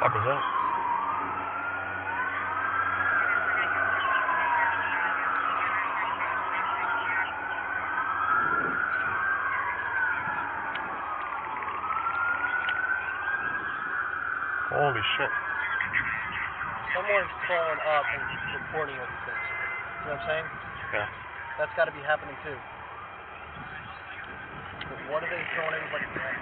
fuck was that? Holy shit. Someone's pulling up and reporting all these things. You know what I'm saying? Yeah. That's got to be happening too. But what are they throwing everybody behind?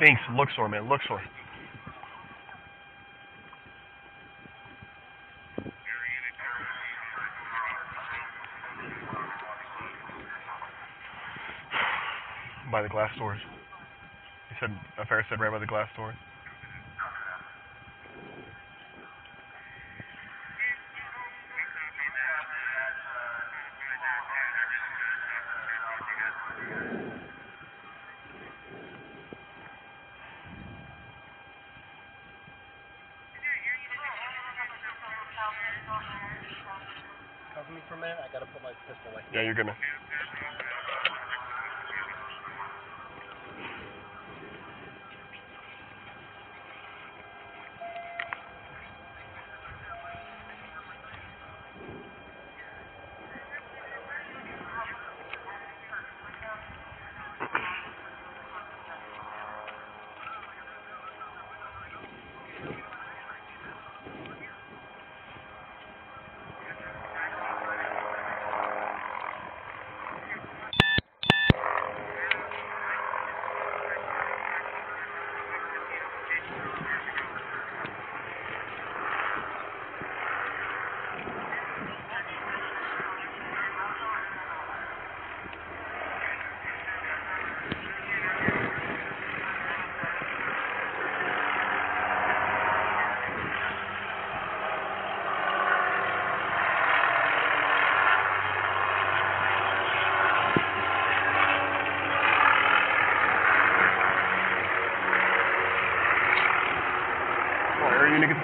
Thanks, Luxor, man, Luxor. By the glass doors. He said, Ferris said right by the glass doors. Yeah, you're good, man.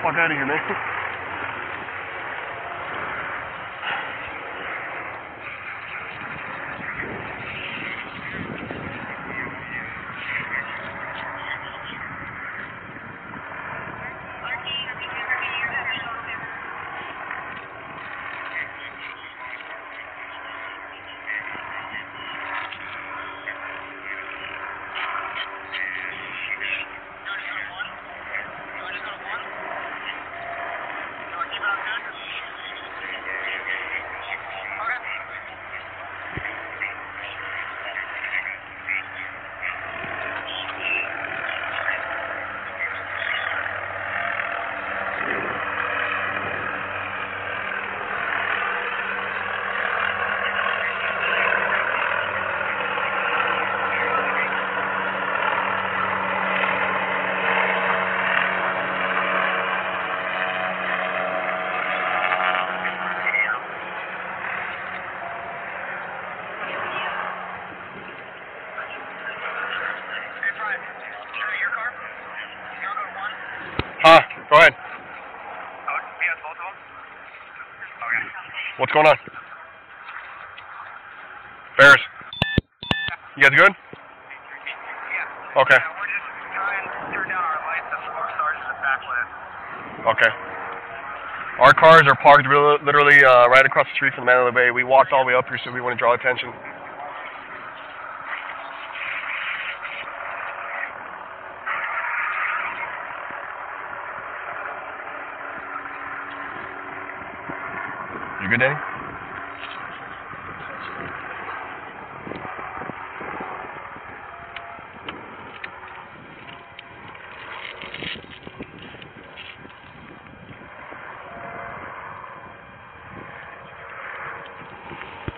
Fuck out of here, man. Go ahead. What's going on? Ferris. You guys good? Yeah. Okay. Yeah, we're just trying to turn down our lights and smoke started in the backlit. Okay. Our cars are parked literally right across the street from Mandalay Bay. We walked all the way up here, so we want to draw attention. You good, Danny?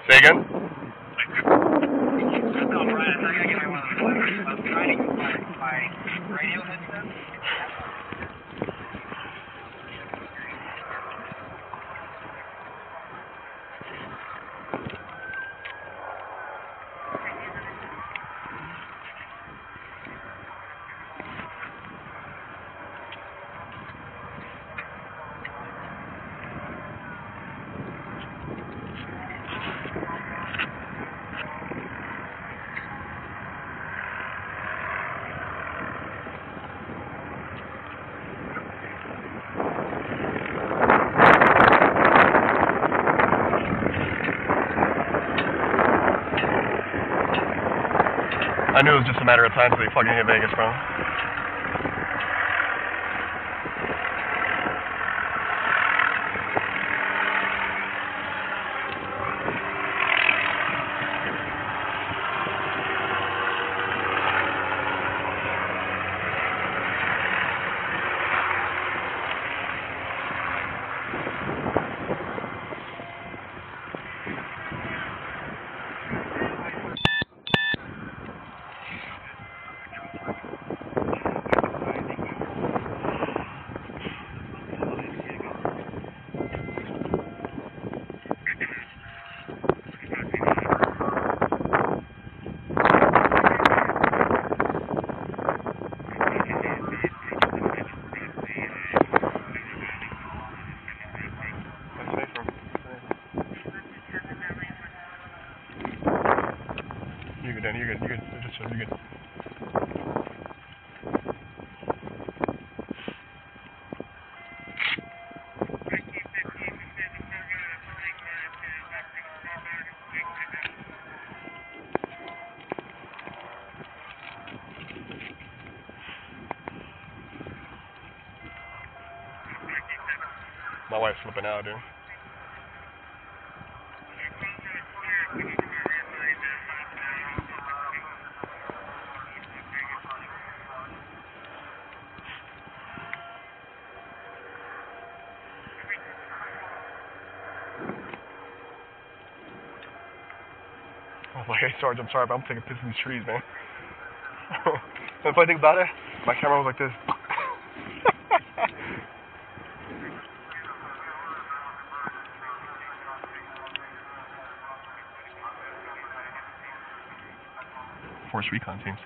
Say again? I'm trying to get my radio headset. I knew it was just a matter of time until you fucking hit Vegas, bro. You're good. My wife's flipping out, dude. Hey, Sarge, I'm sorry, but I'm taking piss in these trees, man. The funny thing about it, my camera was like this. Force recon teams.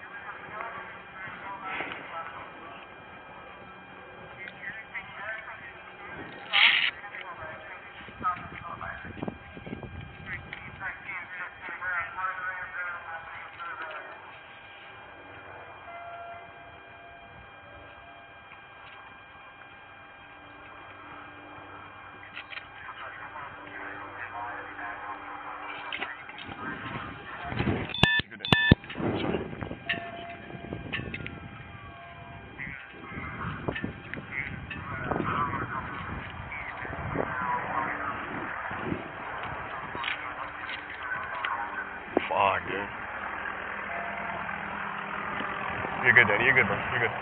You're good, Danny. You're good, bro. You're good.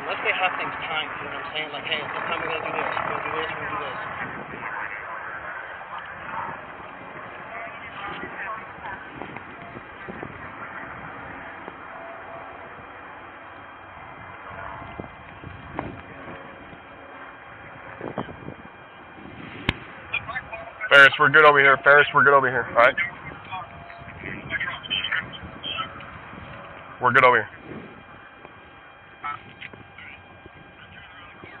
Unless they have things timed, you know what I'm saying? Like, hey, this time we're gonna do this. We're gonna do this. We're gonna do this. Ferris, we're good over here. Ferris, we're good over here. All right? We're good over here.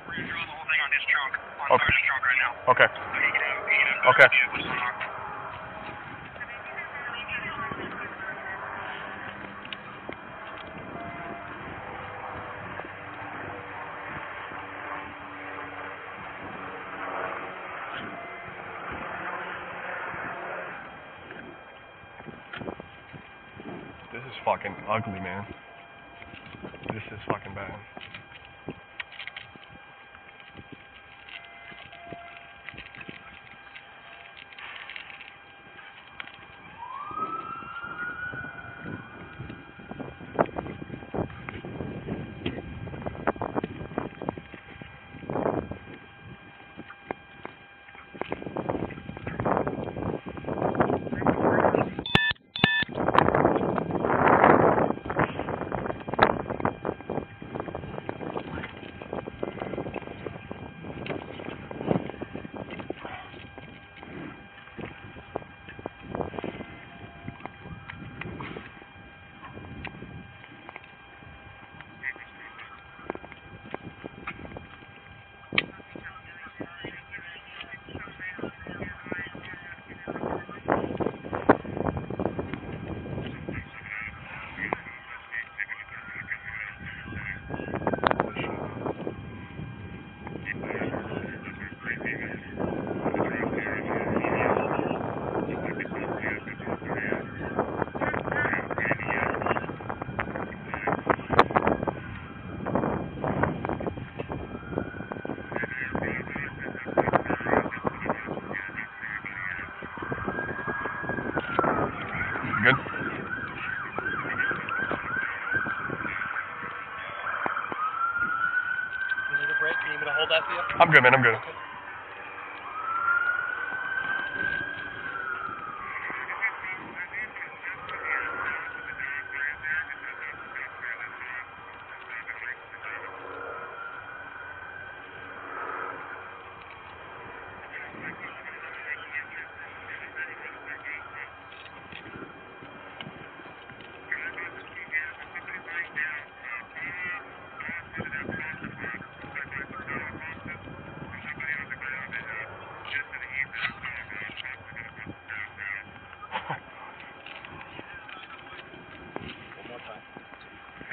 We're going to draw the whole thing on his trunk, on Ferris' trunk right now. Okay. Okay. This is fucking ugly, man. This is fucking bad. I'm good, man. I'm good. Okay.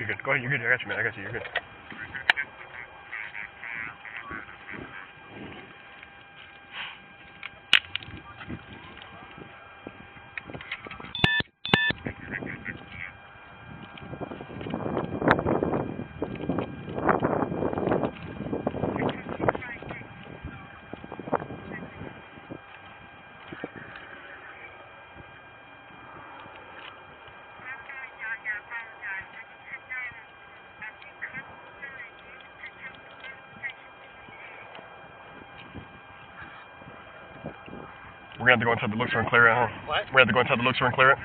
You're good. Go ahead, you're good. I got you, man. I got you. You're good. We're gonna have to go inside the Luxor and clear it, huh? What? We're gonna have to go inside the Luxor and clear it.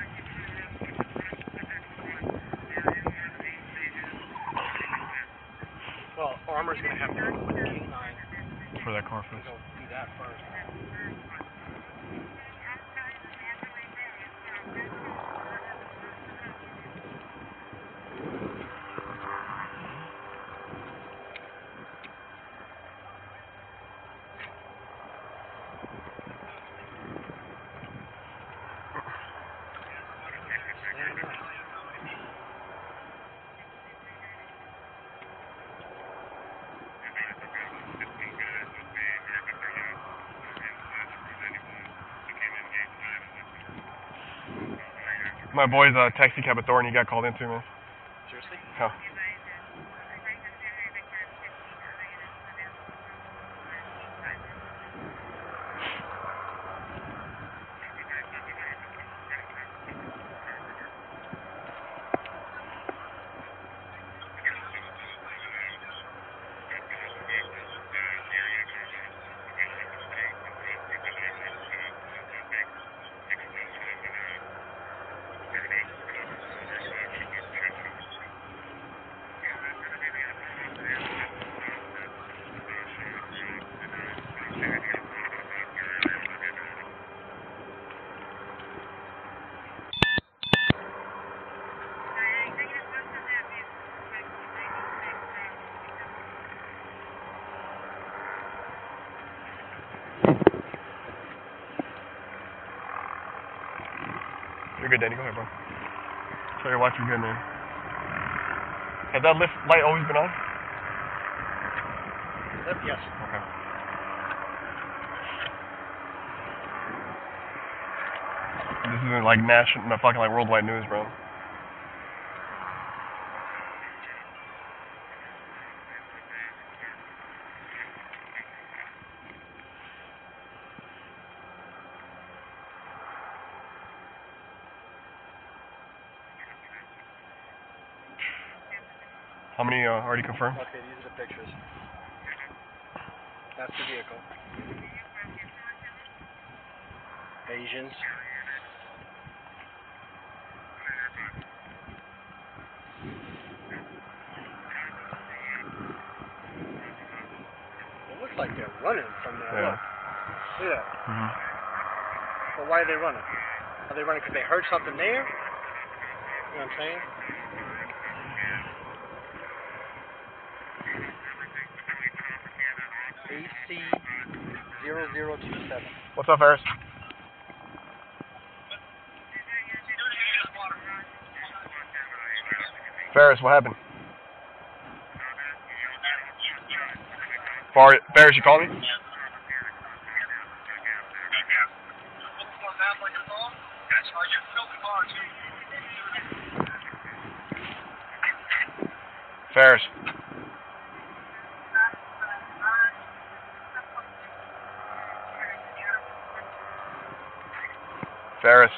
Well, Armor's gonna have to put the King 9 for that car first. Go do that first. My boy's a taxi cab authority, he got called into, man. Seriously? Yeah. You're good, Danny. Go ahead, bro. Try to watch you good, man. Has that lift light always been on? Yes. Okay. This isn't like national, fucking like worldwide news, bro. How many already confirmed? Okay, these are the pictures. That's the vehicle. Asians. It looks like they're running from there. Yeah. Look. Look at that. Mm-hmm. But why are they running? Are they running because they heard something there? You know what I'm saying? AC 0027. What's up, Ferris? Ferris, what happened? Ferris, you called me? Ferris. Ferris.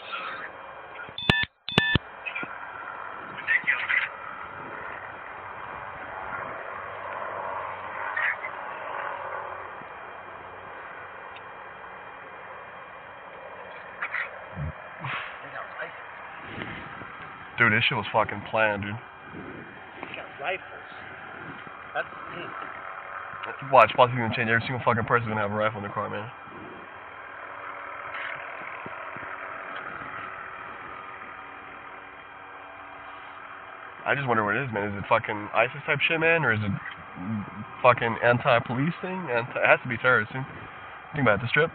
Dude, this shit was fucking planned, dude. They got rifles. That's deep. Watch, possibly gonna change. Every single fucking person gonna have a rifle in their car, man. I just wonder what it is, man. Is it fucking ISIS type shit, man? Or is it fucking anti-police thing? It has to be terrorist, dude. Think about it, the Strip.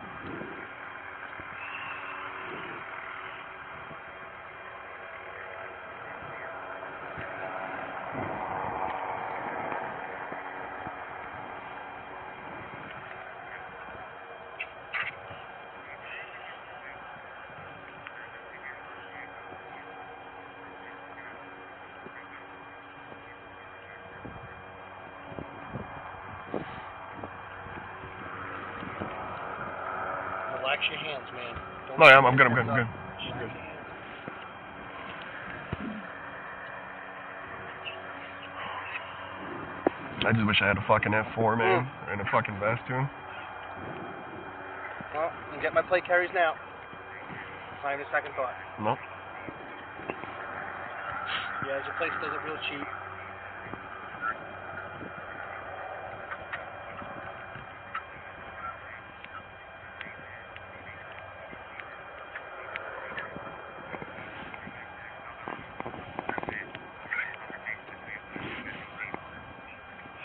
Relax your hands, man. No, yeah, I'm good. She's good. I just wish I had a fucking F4, man, and a fucking vest, dude. Well, I can get my plate carries now. It's not even a second thought. Nope. Yeah, your place does it real cheap.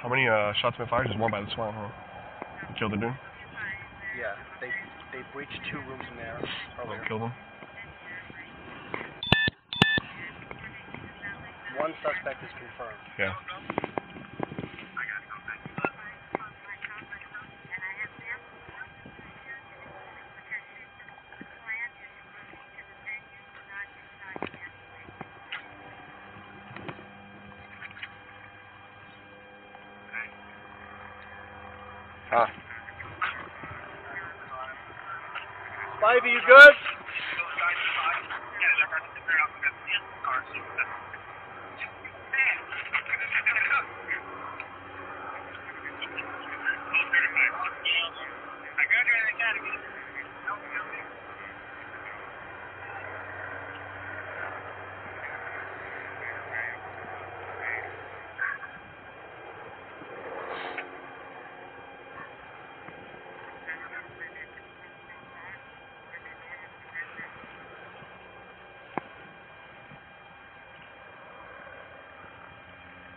How many shots been fired? Just one by the SWAT, huh? They killed the dude? Yeah, they breached two rooms in there. They killed him? One suspect is confirmed. Yeah. Huh. Spivey, you good?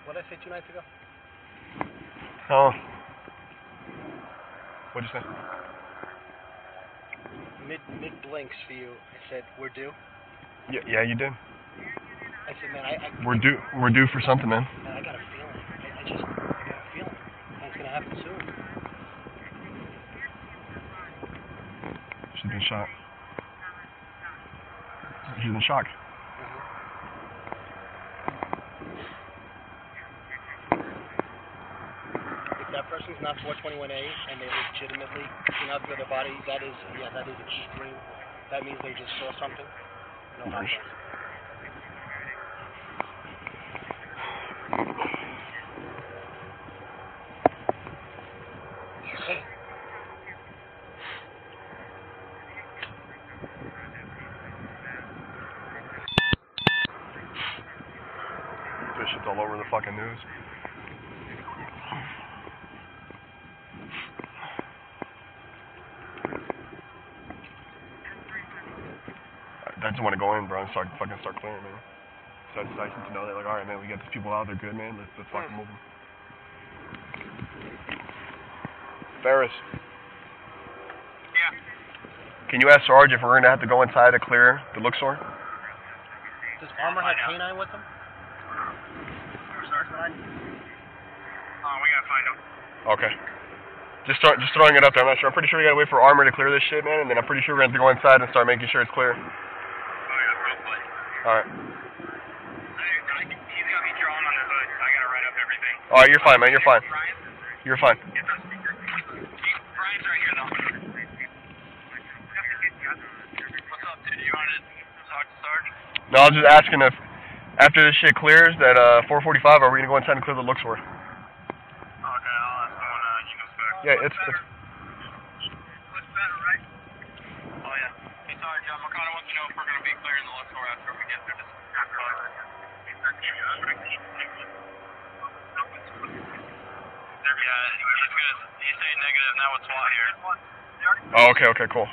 What did I say 2 nights ago? Oh. What'd you say? Mid blinks for you. I said, we're due. Yeah, you did. I said, man, we're due for something, man. Man, I got a feeling. I got a feeling that's gonna happen soon. She's been shocked. She's in shock. If that person's not 421A and they legitimately clean out the other body, that is, yeah, that is extreme. That means they just saw something. No problem. This shit's all over the fucking news. I just want to go in, bro, and fucking start clearing, man. So it's nice to know that, like, alright, man, we got these people out, they're good, man, let's fucking move them. Ferris. Yeah? Can you ask Sarge if we're going to have to go inside to clear the Luxor? Does Armor have canine with him? We gotta find him. Okay. Just throwing it up there. I'm not sure. I'm pretty sure we gotta wait for Armor to clear this shit, man, and then I'm pretty sure we're gonna have to go inside and start making sure it's clear. Oh, yeah, real quick. Alright. He's got me drawn on the hood. I gotta write up everything. Alright, you're fine, man. You're fine. Brian? You're fine. It's on speaker. Brian's right here, though. What's up, dude? You wanted to talk to Sarge? No, I was just asking if, after this shit clears, that 445, are we gonna go inside and clear the Luxor? Yeah, it's looks better, right? Oh, yeah. Hey, Sarge, Makana wants to know if we're going to be clearing the Luxor after we get through this. He's saying negative, now it's SWAT here. Oh, okay, cool.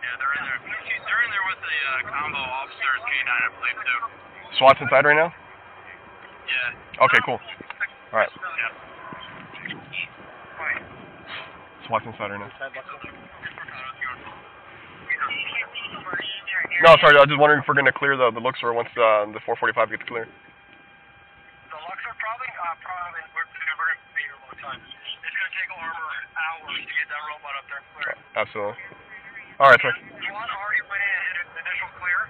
Yeah, they're in there. They're in there with the combo officers, K9, I believe, too. SWAT's inside right now? Yeah. Okay, cool. All right. Watch inside right now. No, sorry, I was just wondering if we're going to clear the Luxor once the 445 gets clear. The Luxor probably we're going to be here a long time. It's going to take Armor hours to get that robot up there clear. Absolutely. All right, sir. SWAT already went in and hit an initial clear.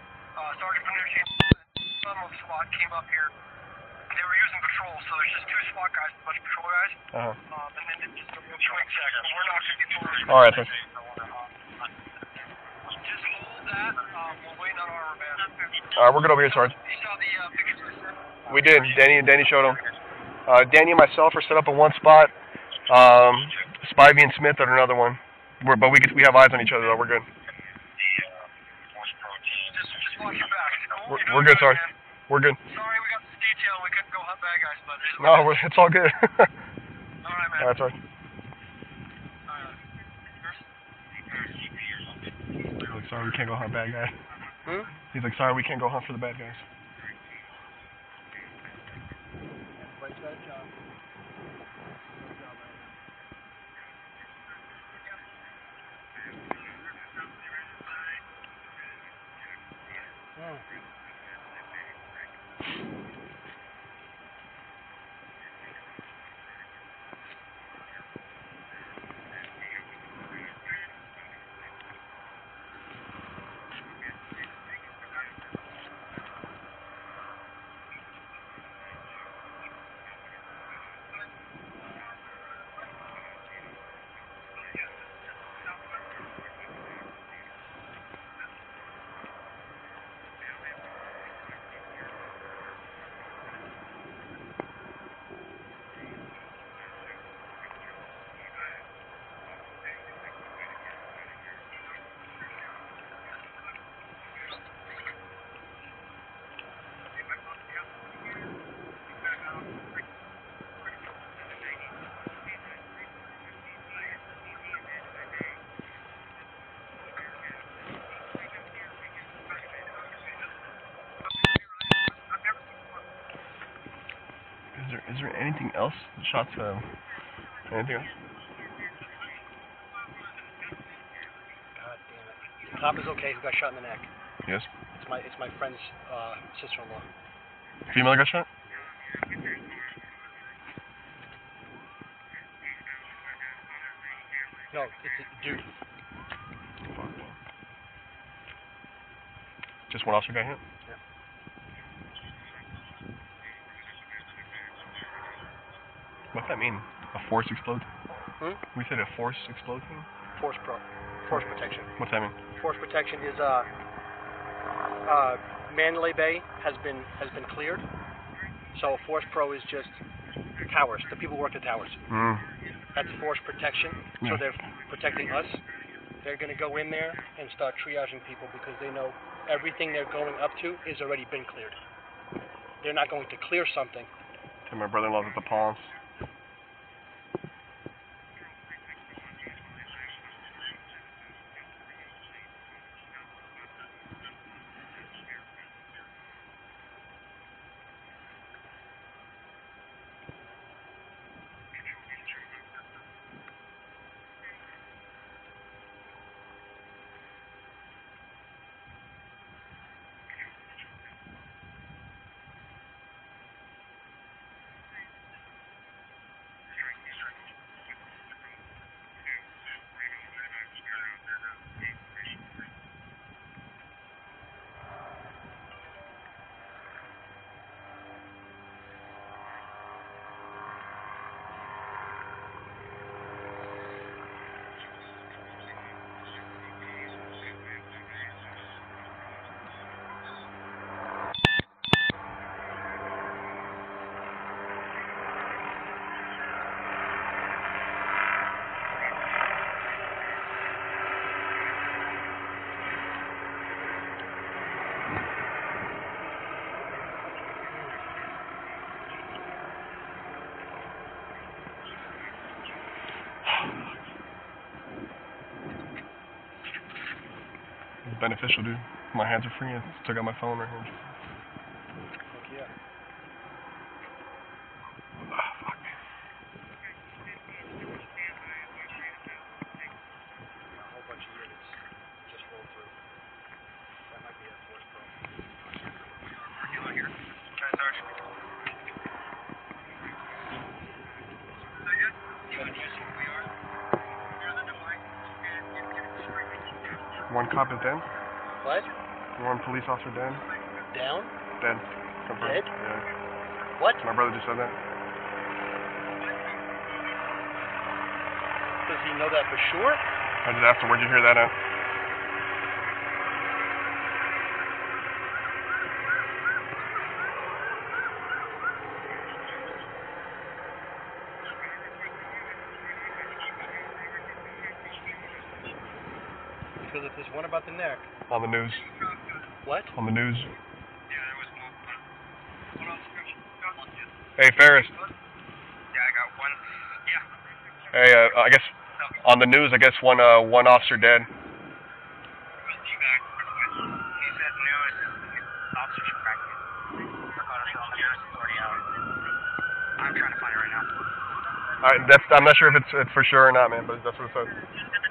Sergeant Panucci and SWAT came up here. They were using patrol, so there's just two SWAT guys, a bunch of patrol guys. Uh-huh. And then just a real quick second. We're not going to get through. All right, sir. Just hold that. We'll wait on our man. All right, we're good over here, Sarge. You saw the pictures? We did. Danny showed them. Danny and myself are set up in one spot. Spivey and Smith are in another one. We have eyes on each other, though. We're good. Just watch your back. We're good, Sarge. We're good. Sorry, we got this detail. We couldn't go hunt bad guys, but it's all good. All right, man. All right, sorry. He's like, sorry, we can't go hunt bad guys. Hmm? He's like, sorry, we can't go hunt for the bad guys. Is there anything else? The shots, anything else? God damn it. The cop is okay who got shot in the neck. Yes. It's It's my friend's sister-in-law. Female restaurant? No, it's a dude. Just one officer guy here? Yeah. What does that mean? A force explode? Hmm? We said a force explode thing? Force protection. What's that mean? Force protection is Mandalay Bay has been cleared. So Force Pro is just towers. The people who work at towers. Mm. That's force protection. Yeah. So they're protecting us. They're going to go in there and start triaging people because they know everything they're going up to is already been cleared. They're not going to clear something. To my brother-in-law's at the Palms. Beneficial, dude. My hands are free. I just took out my phone right here. Fuck yeah. Oh, fuck. A whole bunch of units just rolled through. That might be a force problem. Regular here. Guys, Sarge. Is that good? You and you see who we are? You're the new light. One cop is dead. What? One police officer dead. Down? Dead. Confirmed. Dead? Yeah. What? My brother just said that. Does he know that for sure? I just asked him, where'd you hear that at? Because if there's one about the neck. On the news. What? On the news. Yeah, there was one. Hey, Ferris. Yeah, I got one. Yeah. Hey, I guess on the news, I guess one officer dead. He said news. Officer's pregnant. I'm trying to find it right now. All right, I'm not sure if it's for sure or not, man, but that's what it says.